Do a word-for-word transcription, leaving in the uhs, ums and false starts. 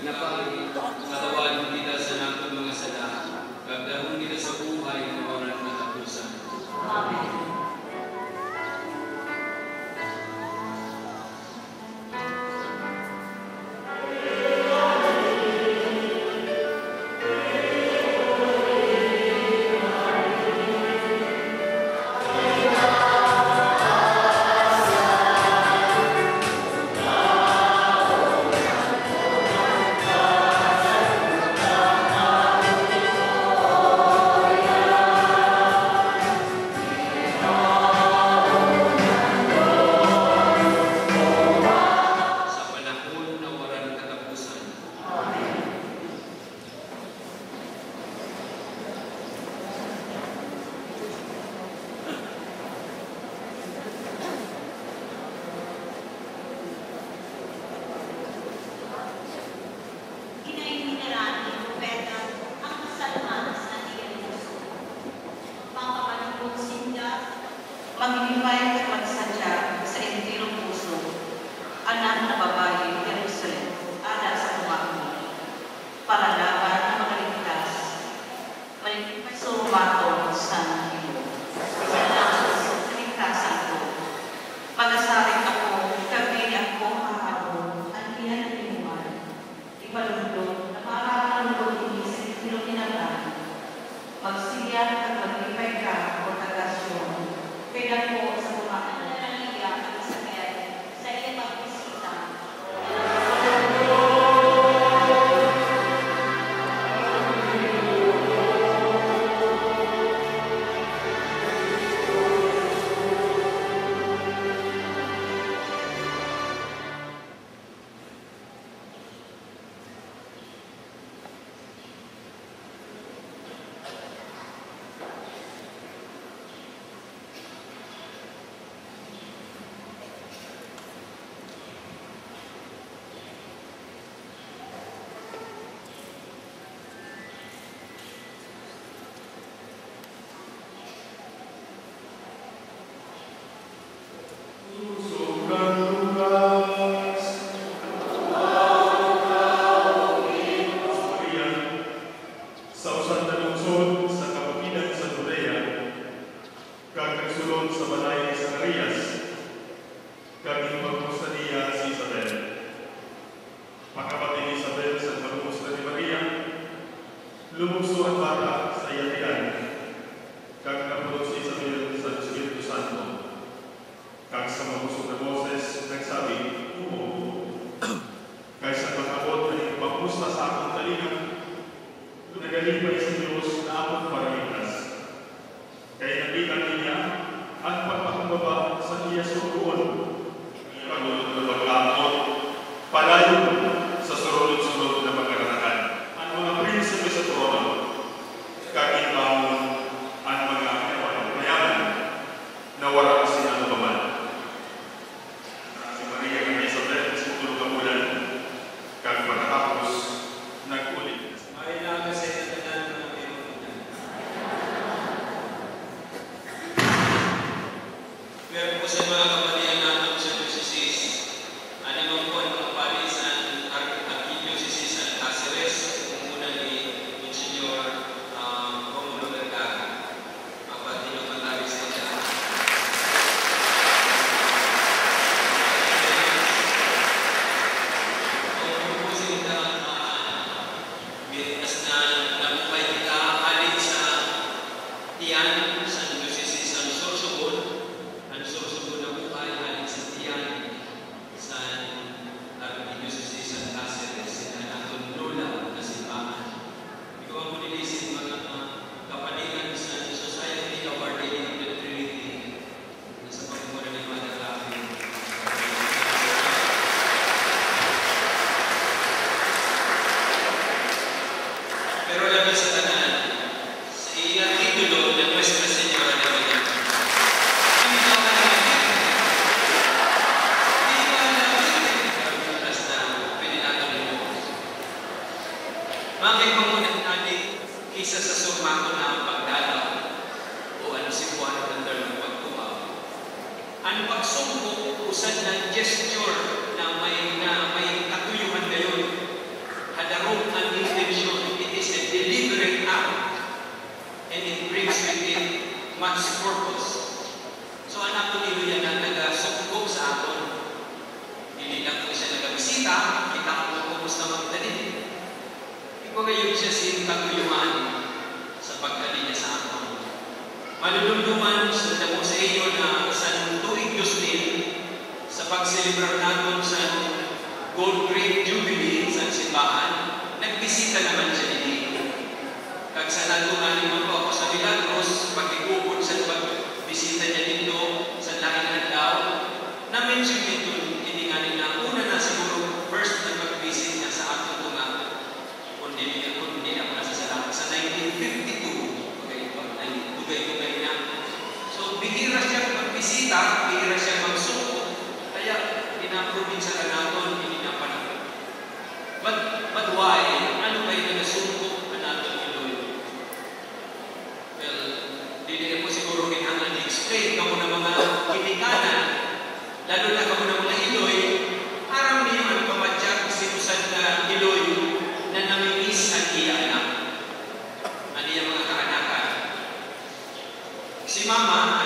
na pagpatawarin kita sa nating mga sala. Pagdahon kita sa buhay ng oras na tapusan. Amen. Pagsubok, usan ng gesture na may, na may katuyuhan ngayon. Kumbaga yung siyasin katuyuan sa pagkali niya sa ako. Malulunduman sa damo sa iyo na sa tuig Diyos din sa pagselebrar natin sa Gold Great Jubilee sa simbahan, nagbisita naman siya din. Kagsanatuhan ni Mama ako sa Milagros, pagkikupon sa pagbisita niya dito sa laking handaw, na-mention dito ininganin na una na siguro first na pag-visit na sa akin ito nga. Kundi na ako nasasalamat sa nineteen fifty-two. Okay, tugay-tugay na. So, bihira siya pagbisita, bihira siya magsuko. Kaya, pinaprovinsa na natin, hindi na panahon. But, but why? Ano ba yung nasuko? Hindi po siguro kailangan i-explain ka mo ng mga Pilikanan, lalo na ka mo ng mga Iloy, parang niyaman pamadyak sinusan na Iloy na naminis ang iyanak. Ano yung mga kaanakan? Si Mama,